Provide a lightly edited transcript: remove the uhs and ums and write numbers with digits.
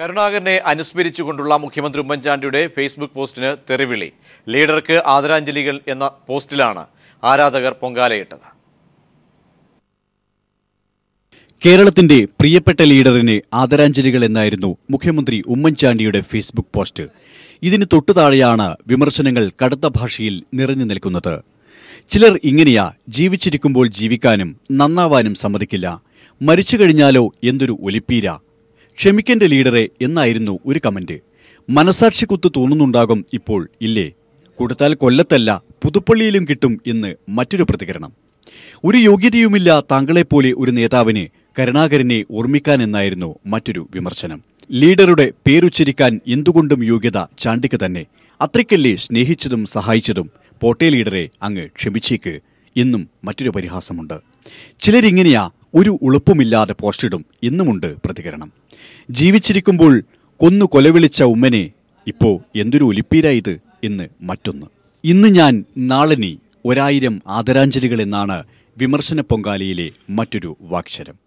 കരുണാകരനെ അനുസ്മരിച്ചുകൊണ്ടുള്ള മുഖ്യമന്ത്രി ഉമ്മൻചാണ്ടിയുടെ ഫേസ്ബുക്ക് പോസ്റ്റിന് തെറിവിളി. ലീഡർക്ക് ആദരാഞ്ജലികൾ എന്ന പോസ്റ്റിലാണ് ആരാധകർ പൊങ്കാലയിട്ടത്. കേരളത്തിന്റെ പ്രിയപ്പെട്ട ലീഡറിന് ആദരാഞ്ജലികൾ എന്നായിരുന്നു മുഖ്യമന്ത്രി ഉമ്മൻചാണ്ടിയുടെ ഫേസ്ബുക്ക് പോസ്റ്റ്. ഇതിന് തൊട്ടു താഴെയാണ് വിമർശനങ്ങൾ കടുത്ത ഭാഷയിൽ നിറഞ്ഞു നിൽക്കുന്നത്. ചിലർ ഇങ്ങനെയാ ജീവിച്ചിരിക്കുമ്പോൾ ജീവിക്കാനും നന്നാവാനും സമ്മതിക്കില്ല, മരിച്ചു കഴിഞ്ഞാലോ എന്തൊരു ഒലിപ്പീര, ക്ഷമിക്കേണ്ട ലീഡറെ എന്നായിരുന്നു ഒരു കമന്റ്. മനസാക്ഷി കുത്തു തോന്നുന്നുണ്ടാകും ഇപ്പോൾ, ഇല്ലേ? കൊടുത്താൽ കൊല്ലത്തല്ല പുതുപ്പള്ളിയിലും കിട്ടും എന്ന് മറ്റൊരു പ്രതികരണം. ഒരു യോഗ്യതയുമില്ല താങ്കളെപ്പോലെ ഒരു നേതാവിനെ കരുണാകരനെ ഓർമ്മിക്കാനെന്നായിരുന്നു മറ്റൊരു വിമർശനം. ലീഡറുടെ പേരുച്ചരിക്കാൻ എന്തുകൊണ്ടും യോഗ്യത ചാണ്ടിക്ക് തന്നെ, അത്രയ്ക്കല്ലേ സ്നേഹിച്ചതും സഹായിച്ചതും, പോട്ടെ ലീഡറെ അങ്ങ് ക്ഷമിച്ചേക്ക് എന്നും മറ്റൊരു പരിഹാസമുണ്ട്. ചിലരിങ്ങനെയാ ഒരു ഉളുപ്പുമില്ലാതെ പോസ്റ്റിടും എന്നുമുണ്ട് പ്രതികരണം. ജീവിച്ചിരിക്കുമ്പോൾ കൊന്നു കൊലവിളിച്ച ഉമ്മനെ ഇപ്പോൾ എന്തൊരു ഒലിപ്പീരായത് എന്ന് മറ്റൊന്ന്. ഇന്ന് ഞാൻ നാളനി 1000 ആദരാഞ്ജലികൾ എന്നാണ് വിമർശന പൊങ്കാലയിലെ മറ്റൊരു വാക്ചരം.